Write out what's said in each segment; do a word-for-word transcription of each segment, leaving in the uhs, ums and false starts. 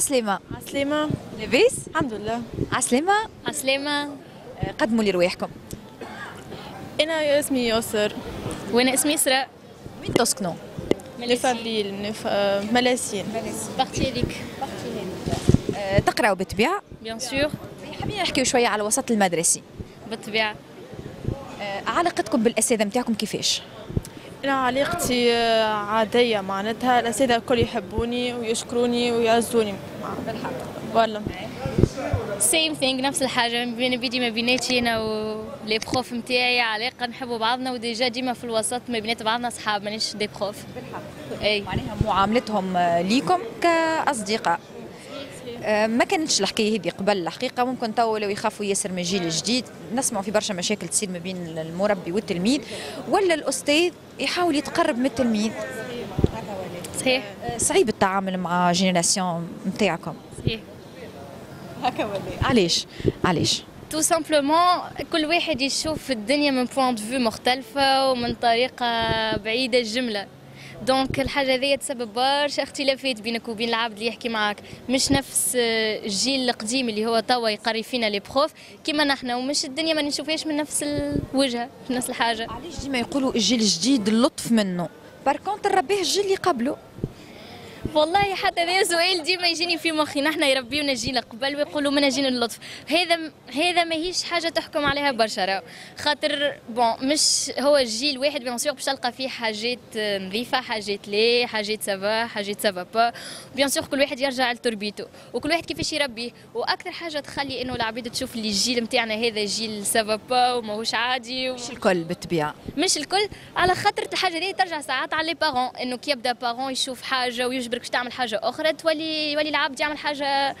عسلامة. عسلامة. لاباس؟ الحمد لله. عسلامة. عسلامة. قدموا لي رواحكم. أنا اسمي ياسر. وأنا اسمي إسراء. وين تسكنوا؟ من الفضيل من ملاسين. ملاسين. بختي ليك. تقراو بالطبيعة؟ بيان سور. حابين نحكيو شوية على الوسط المدرسي. بالطبيعة. علاقتكم بالأساتذة نتاعكم كيفاش؟ أنا علاقتي عادية معناتها، الأساتذة الكل يحبوني ويشكروني ويعزوني بالحق والله. سيم ثينغ، نفس الحاجة بين بيدي ما بيناتي أنا ولي بخوف نتاعي علاقة، نحبوا بعضنا وديجا ديما في الوسط ما بينات بعضنا أصحاب، مانيش دي بخوف بالحق. أي معناها معاملتهم ليكم كأصدقاء ما كانتش الحكايه هذه قبل الحقيقه، ممكن تو لو يخافوا ياسر من الجيل الجديد، نسمعوا في برشا مشاكل تصير ما بين المربي والتلميذ، ولا الاستاذ يحاول يتقرب من التلميذ. صحيح. صعيب التعامل مع جينيراسيون نتاعكم. صحيح. هكا ولا علاش؟ علاش؟ تو سامبلومون كل واحد يشوف الدنيا من بوينت فيو مختلفه ومن طريقه بعيده الجمله. دونك الحاجه هذه تسبب برشا اختلافات بينك وبين العبد اللي يحكي معاك، مش نفس الجيل القديم اللي هو توا يقري فينا لي بروف كيما نحنا، ومش الدنيا ما نشوفهاش من نفس الوجهه نفس الحاجه. علاش ديما يقولوا الجيل الجديد اللطف منه باركونت ربيه الجيل اللي قبله؟ والله حتى هذا سؤال ديما يجيني في مخي، نحنا يربيونا الجيل قبل ويقولوا منا جينا اللطف، هذا هذا ماهيش حاجه تحكم عليها برشا راهو، خاطر بون مش هو الجيل واحد بيان سور باش تلقى فيه حاجات نظيفه، حاجات لي، حاجات سافا، حاجات سافا با، بيان سور كل واحد يرجع لتربيته وكل واحد كيفاش يربيه، واكثر حاجه تخلي انه العباد تشوف اللي الجيل نتاعنا هذا جيل سافا با وماهوش عادي و... مش الكل بالطبيعه، مش الكل، على خاطر الحاجه هذه ترجع ساعات على لي بارون، انه كي يبدا بارون يشوف حاجه ويجبر باش تعمل حاجه اخرى تولي يولي العبد يعمل حاجه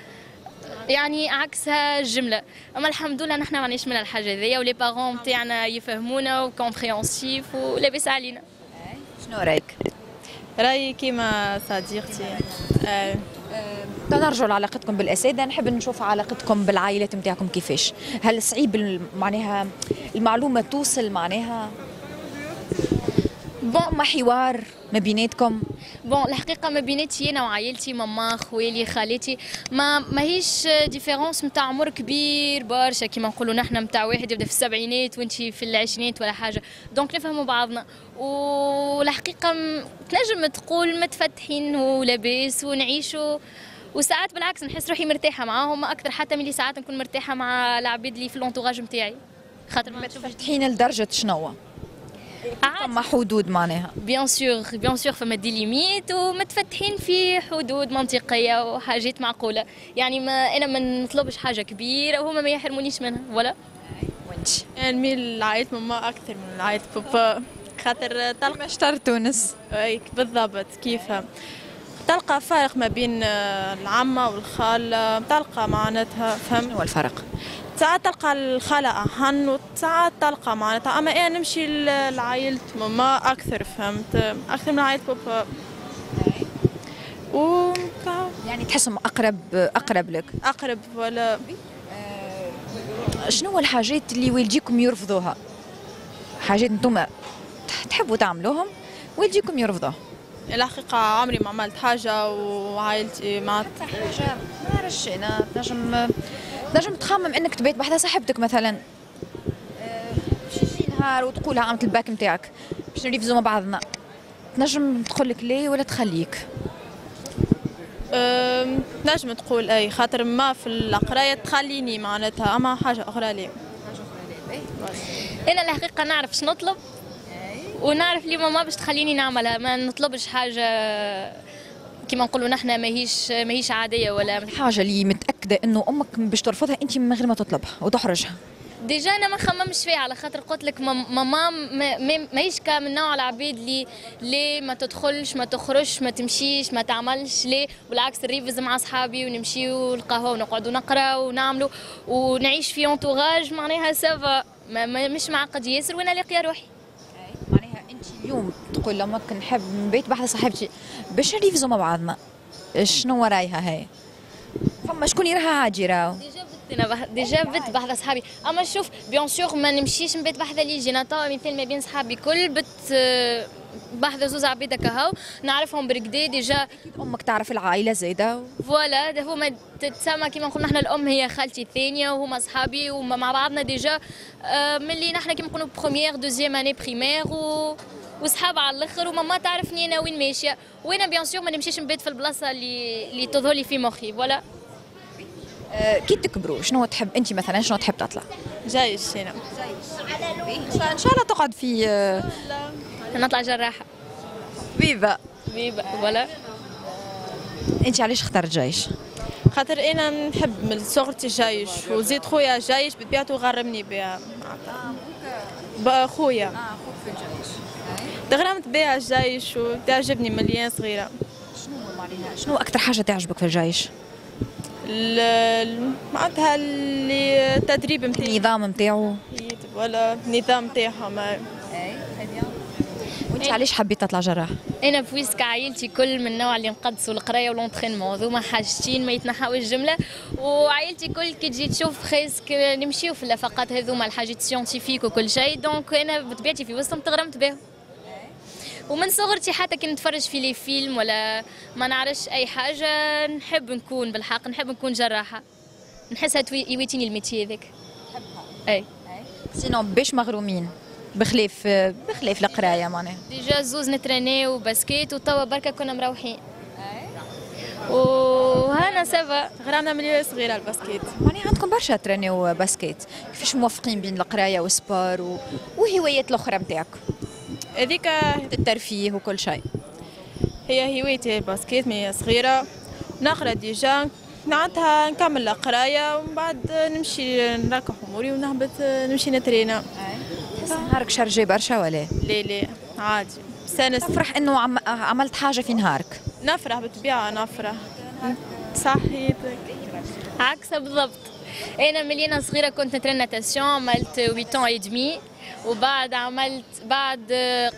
يعني عكسها الجمله، اما الحمد لله نحن ماناش من الحاجه هذيا ولي بارون نتاعنا يفهمونا وكومبريونسيف ولاباس علينا. شنو رايك؟ رايي كيما صديقتي. آه. تنرجعوا لعلاقتكم بالاساتذه، نحب نشوف علاقتكم بالعائلات نتاعكم كيفاش، هل صعيب معناها المعلومه توصل معناها؟ بون ما حوار ما بيناتكم؟ بون الحقيقه ما بيناتي انا وعائلتي، ماما خوالي خالاتي، ما ماهيش ديفيرونس نتاع عمر كبير برشا كيما نقولوا نحنا، نتاع واحد يبدا في السبعينات وانت في العشرينات ولا حاجه، دونك نفهموا بعضنا، والحقيقه تنجم تقول متفتحين ولاباس ونعيشوا، وساعات بالعكس نحس روحي مرتاحه معاهم اكثر حتى من اللي ساعات نكون مرتاحه مع العباد اللي في الانتوراج نتاعي، خاطر متفتحين لدرجه شنو؟ فما حدود معناها. بيان سور بيان سور فما دي ليميت ومتفتحين في حدود منطقيه وحاجات معقوله، يعني ما انا ما نطلبش حاجه كبيره وهما ما يحرمونيش منها ولا. وانت؟ انا نميل لعائله ماما اكثر من لعائله بابا، خاطر تلقى شطر تونس. اي بالضبط كيفها، تلقى فرق ما بين العمه والخاله، تلقى معناتها فهم هو الفرق، ساعات تلقى الخالة أهن وساعات تلقى معناتها، أما أنا نمشي لعائلة ماما أكثر فهمت، أكثر من عائلة بابا. و يعني تحسهم أقرب أقرب لك؟ أقرب ولا. شنو الحاجات اللي والديكم يرفضوها؟ حاجات أنتم تحبوا تعملوهم والديكم يرفضوها؟ الحقيقة عمري ما عملت حاجة وعائلتي ما حاجة، ما نعرفش أنا نجم نجم تخمم انك تبيت بحذا صاحبتك مثلا تجي نهار وتقولها عامة الباك نتاعك باش نريفزو مع بعضنا، تنجم تقول لك ليه ولا تخليك؟ نجم تقول اي، خاطر ما في القرايه تخليني معناتها، اما حاجه اخرى ليه. حاجه اخرى ليه؟ انا الحقيقه نعرف شنو نطلب ونعرف لي ماما باش تخليني نعملها، ما نطلبش حاجه كما نقولوا نحن ماهيش ماهيش عاديه ولا حاجه اللي متاكده انه امك باش ترفضها انت من غير ما تطلبها وتحرجها. ديجا انا ما نخممش فيها على خاطر قلت لك ماما ماهيش من نوع العبيد اللي ليه ما تدخلش ما تخرجش ما تمشيش ما تعملش، ليه بالعكس نريفز مع اصحابي ونمشيو القهوه ونقعدوا نقراو ونعملوا ونعيش في انتوراج معناها سافا، مش معقد ياسر وانا لاقيه روحي. اليوم تقول لما نحب نبيت بحذا صاحبتي باش نريفزو مع بعضنا، شنو ورايها هاي؟ فما شكون يراها عادي راهو؟ ديجا بت انا ديجا بت بحذا صحابي، اما شوف بيان سور ما نمشيش نبيت بحذا اللي يجينا، توا مثال ما بين صحابي كل بت بحذا زوز عبيده كهو نعرفهم بالجديد ديجا. امك تعرف العائله زاده فوالا، هما تتسمى كيما نقولوا نحن الام هي خالتي الثانيه وهما صحابي ومع بعضنا ديجا ملي نحن كيما نقولوا بروميير دوزيام اني بريمير و وصحاب على الاخر، وماما تعرفني انا وين ماشيه، وانا بيان سور ما نمشيش نبات في البلاصه اللي اللي تظهر لي في مخي ولا. أه كي تكبروا شنو تحب انت مثلا، شنو تحب تطلع؟ جيش هنا جيش ان شاء الله تقعد في أه... نطلع جراحه. طبيبه طبيبه ولا. انت علاش اخترت جيش؟ خاطر انا نحب من صغرتي جيش، وزيد خويا جيش بطبيعته غرمني بها بخويا. اه خوك في الجيش تغرمت بها الجيش وتعجبني مليان صغيره. شنو معناها شنو اكثر حاجه تعجبك في الجيش؟ معناتها اللي التدريب نتاعو، النظام نتاعو ولا النظام نتاعهم. اي وانت علاش حبيت تطلع جراح؟ انا بويسك عائلتي كل من النوع اللي نقدسوا القرايه والونترينمون، هذوما حاجتين ما يتنحاو الجمله، وعائلتي كل كي تجي تشوف خيسك نمشيو في اللفقات هذوما الحاجات سيونتيفيك وكل شيء، دونك انا بطبيعتي في وسطهم تغرمت بهم. ومن صغرتي حتى كي نتفرج في لي فيلم ولا ما نعرفش اي حاجه نحب نكون، بالحق نحب نكون جراحه، نحسها يويتيني الميتي هذاك نحبها. اي سينو باش مغرومين بخلاف بخلاف القرايه معناها. ديجا زوز نترانيو وباسكيت وتوا بركه كنا مروحين. اي وهنا سافا غرامنا ملي صغيره الباسكيت. معناها عندكم برشا ترانيو باسكيت، كيفاش موفقين بين القرايه والسبور و... وهوايات الاخرى نتاعكم؟ هذيك الترفيه وكل شيء. هي هوايتي الباسكيت من هي صغيره، نقرا ديجا نعدها نكمل القرايه ومن بعد نمشي نركب اموري ونهبط نمشي نترينا. نهارك شارجي برشا ولا؟ لا لا عادي. تفرح انه عم... عملت حاجه في نهارك؟ نفرح بالطبيعه، نفرح صحيتك عكسها بالضبط. انا ملي انا صغيره كنت نترين ناتاسيون، عملت ثمانية سنين ونص وبعد عملت بعد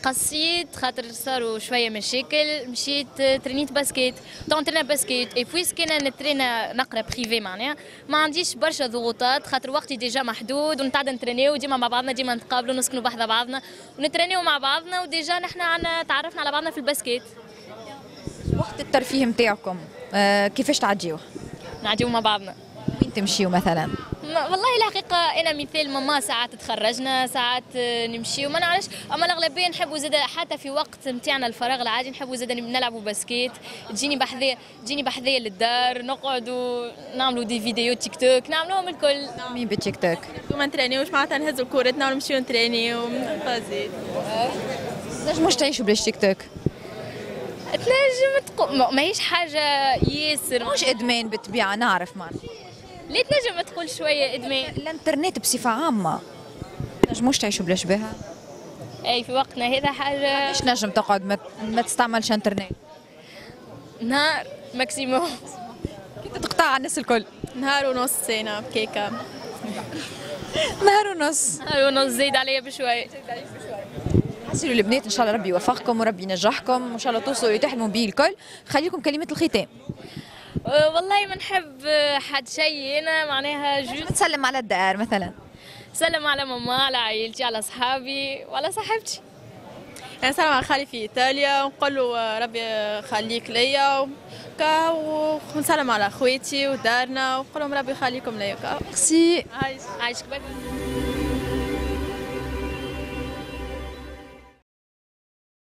قصيت خاطر صاروا شويه مشاكل، مشيت ترينيت باسكيت، تونترينا باسكيت. اي بويسكي انا نترينا نقرا بريفي معناها ما عنديش برشا ضغوطات خاطر وقتي ديجا محدود، ونتعدى نترينيو ديما مع بعضنا، ديما نتقابلوا نسكنوا بحذا بعضنا ونترينيو مع بعضنا، وديجا نحن عنا تعرفنا على بعضنا في الباسكيت. وقت الترفيه نتاعكم آه كيفاش تعديوه؟ نعديو مع بعضنا. وين تمشيو مثلا؟ والله الحقيقه انا مثال ماما ساعات تخرجنا ساعات نمشيو ما نعرفش، اما الاغلبيه نحبوا زاده حتى في وقت نتاعنا الفراغ العادي نحبوا زاده نلعبوا باسكيت. تجيني بحذايا تجيني بحذايا للدار نقعدوا نعملوا دي فيديو تيك توك نعملوهم الكل. مين بالتيك توك؟ ما نترانيوش معناتها نهزوا كورتنا ونمشيو نترانيو فازيت. علاش مش تعيشوا بلاش تيك توك؟ تنجم تقوم ماهيش حاجه ياسر، مش ادمان بالطبيعه نعرف معناتها. ليه تنجم تقول شويه ادمان؟ الانترنت بصفه عامه تنجموش تعيشوا بلاش بها. اي في وقتنا هذا حاجه مش نجم تقعد ما, ما تستعملش انترنت نهار ماكسيموم كي تقطع على الناس الكل. نهار ونص سنه بكيكه نهار ونص نهار ونص زيد عليا بشويه. حسنوا البنات ان شاء الله ربي يوفقكم وربي ينجحكم وان شاء الله توصلوا وتحلموا به الكل. خليكم كلمه الختام. والله ما نحب حد شيء انا معناها جوست نسلم على الدار مثلا، نسلم على ماما على عائلتي على صحابي وعلى صاحبتي. انا نسلم على خالي في ايطاليا ونقول له ربي يخليك ليا، ونسلم على خواتي ودارنا ونقول لهم ربي يخليكم ليا. ميرسي عايشك. باي.